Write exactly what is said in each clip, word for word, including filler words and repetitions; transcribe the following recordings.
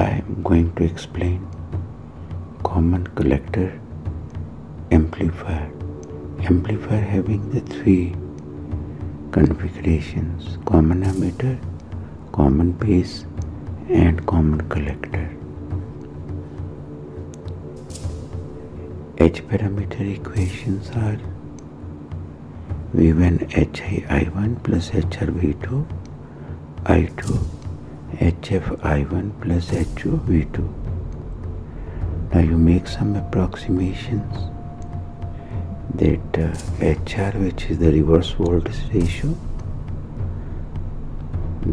I am going to explain common collector amplifier. Amplifier having the three configurations: common emitter, common base, and common collector. H parameter equations are V one H I E I one plus H R V two, I two H F I one plus H O V two. Now you make some approximations that uh, H R, which is the reverse voltage ratio,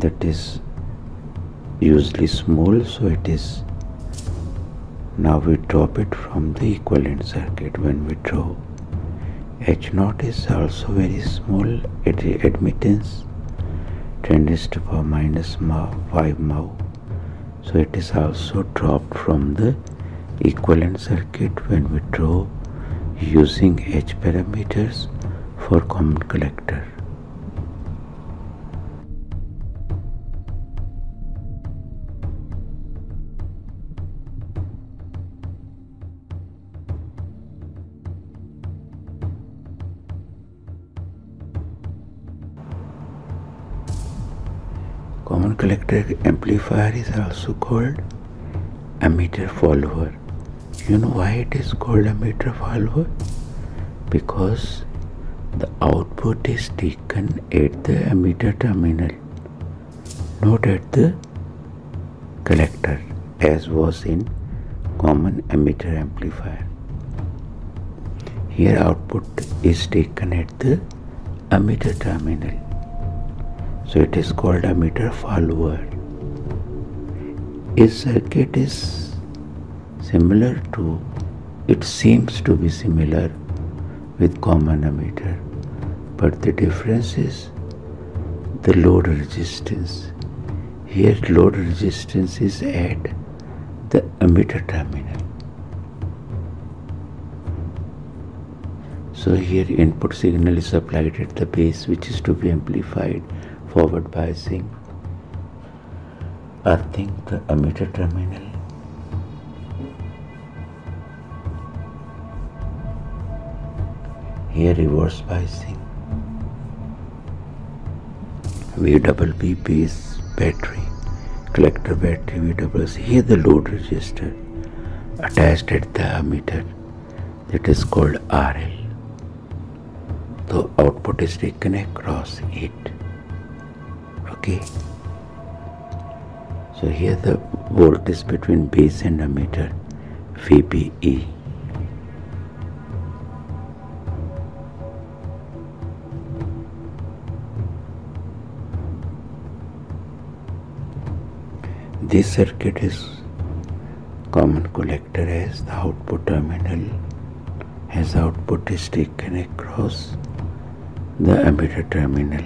that is usually small, so it is. Now we drop it from the equivalent circuit. When we draw, H zero is also very small. It is admittance ten to the power minus five mho, so it is also dropped from the equivalent circuit when we draw using H parameters for common collector. Common collector amplifier is also called emitter follower. You know why it is called emitter follower? Because the output is taken at the emitter terminal, not at the collector, as was in common emitter amplifier. Here output is taken at the emitter terminal. So it is called emitter follower. This circuit is similar to, it seems to be similar with common emitter, but the difference is the load resistance. Here load resistance is at the emitter terminal. So here input signal is supplied at the base, which is to be amplified forward biasing, earthing the emitter terminal. Here reverse biasing, V B E base battery, collector battery V B E. Here the load resistor attached at the emitter, that is called R L. So output is taken across it. Okay, so here the voltage between base and emitter, V B E. This circuit is common collector, as the output terminal, as output is taken across the emitter terminal.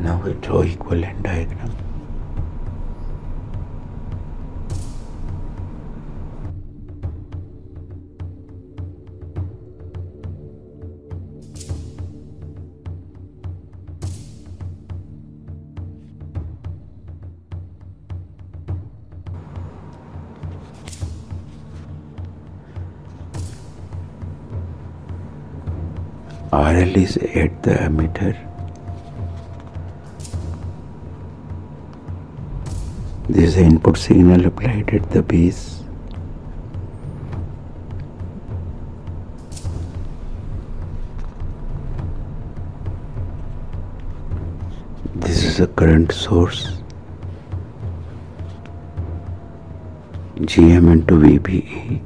Now we draw equivalent diagram. R L is at the emitter. This is the input signal applied at the base. This is a current source, Gm into V B E.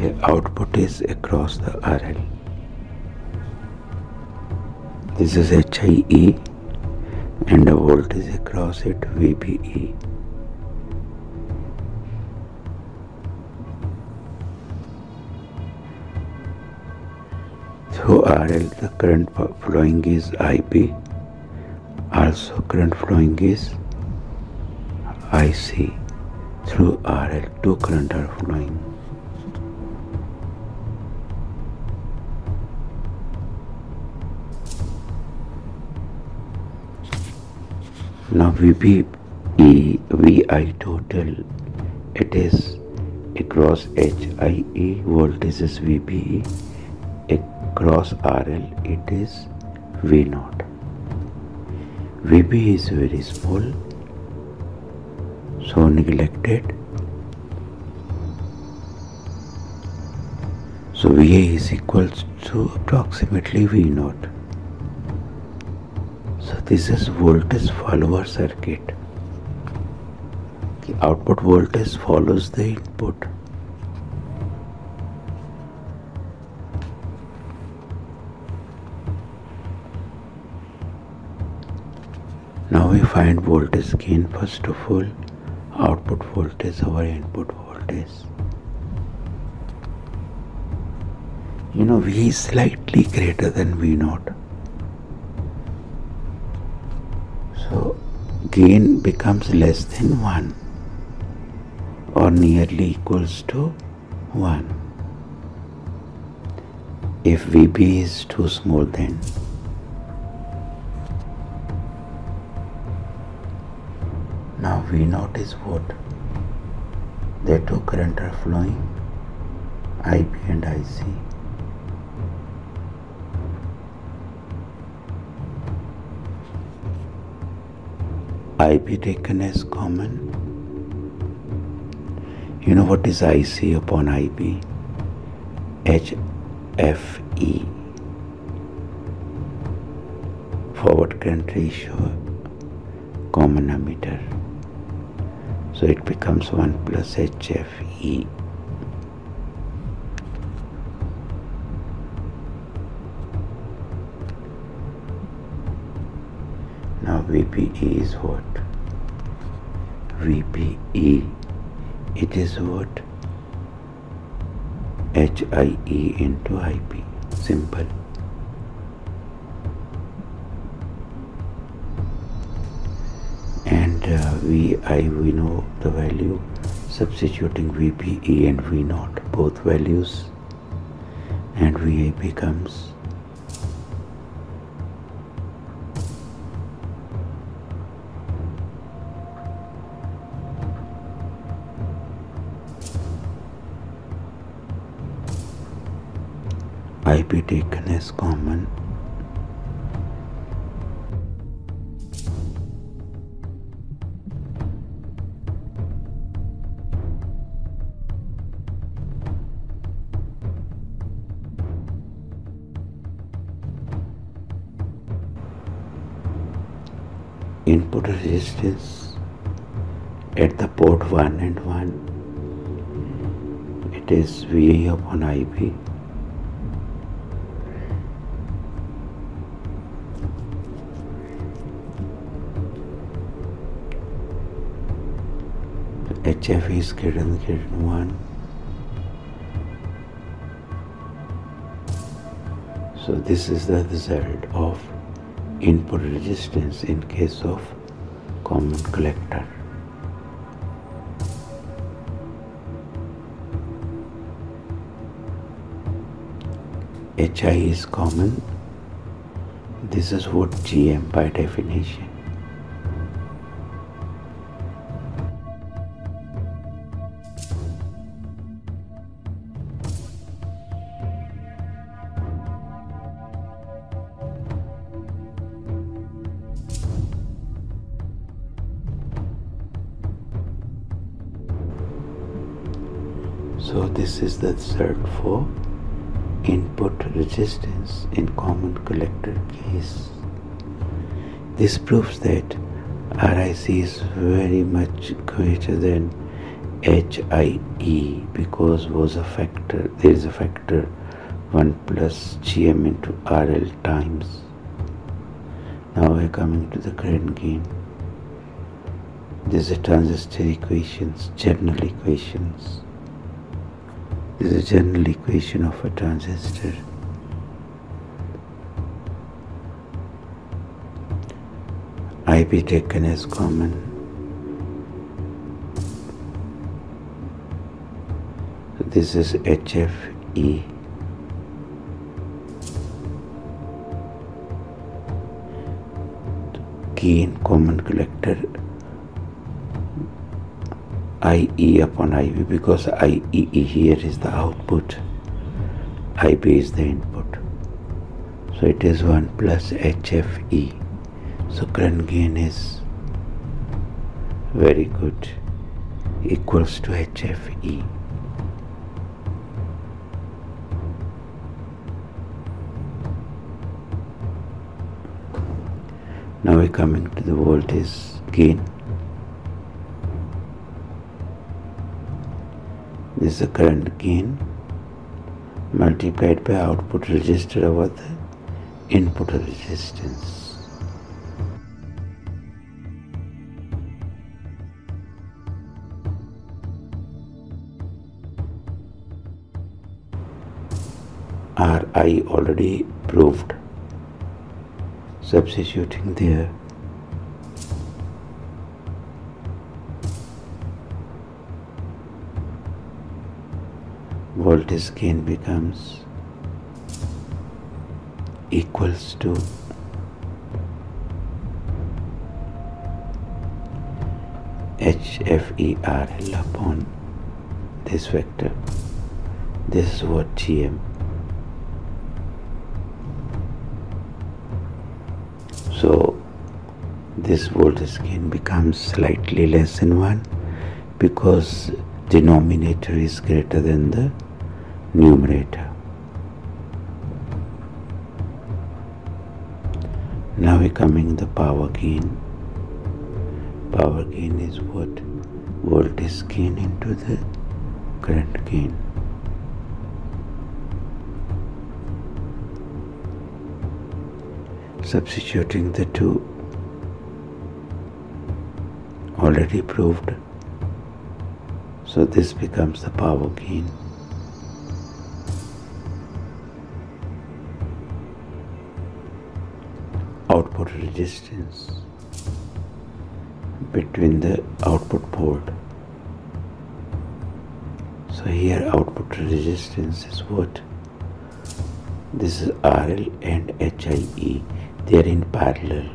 Here output is across the R L. This is H I E and the voltage across it V B E. So R L, the current flowing is I B, also current flowing is I C. Through R L, two current are flowing. Now V P E, V I total, it is across H I E, voltage is V B E, across R L it is V zero. V B E is very small, so neglected. So V A is equals to approximately V zero. So this is voltage follower circuit. The output voltage follows the input. Now we find voltage gain. First of all, output voltage over input voltage. You know, V is slightly greater than V zero. So gain becomes less than one or nearly equals to one. If V B is too small, then now V zero is what? The two current are flowing, I B and I C. I B taken as common. You know what is I C upon I B? H F E, forward current ratio, common ammeter. So it becomes one plus H F E. Now V P E is what? V P E, it is what? H I E into I B. Simple. And uh, V I, we know the value. Substituting V P E and V zero, both values, and V A becomes I B taken as common. Input resistance at the port one and one, it is V A upon I B. H F E is greater than greater than one. So this is the result of input resistance in case of common collector. H I E is common. This is what G M by definition. So this is the result for input resistance in common collector case. This proves that R I C is very much greater than H I E because was a factor. There is a factor one plus Gm into R L times. Now we are coming to the current gain. These are transistor equations, general equations. This is a general equation of a transistor. I B taken as common. So this is H F E. Gain common collector I E upon I B, because I E here is the output, I B is the input. So it is one plus H F E. So current gain is very good, equals to H F E. Now we are coming to the voltage gain. This is the current gain multiplied by output resistor over the input resistance. R I already proved. Substituting there, voltage gain becomes equals to H F E R L upon this vector. This is what G M. So this voltage gain becomes slightly less than one, because denominator is greater than the numerator. Now we are coming to the power gain. Power gain is what? Voltage gain into the current gain. Substituting the two, already proved. So this becomes the power gain. Output resistance between the output port. So here output resistance is what? This is R L and H I E. They are in parallel.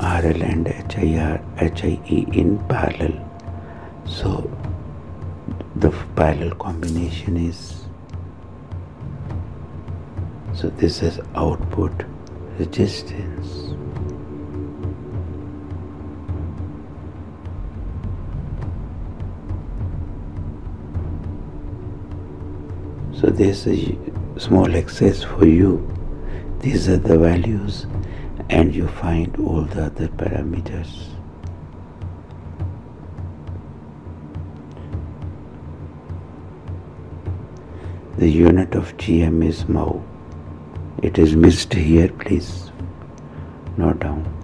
R L and H I E in parallel. So the parallel combination is, so this is output resistance. So this is a small excess for you. These are the values, and you find all the other parameters. The unit of G M is mho. It is missed here, please note down.